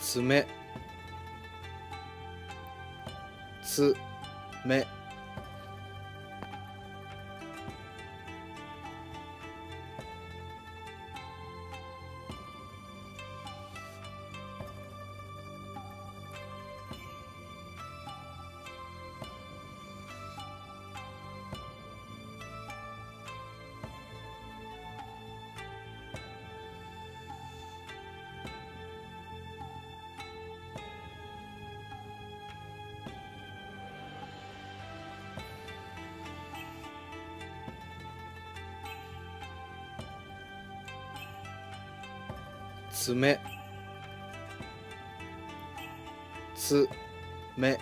爪、つめ、つめ、つめ。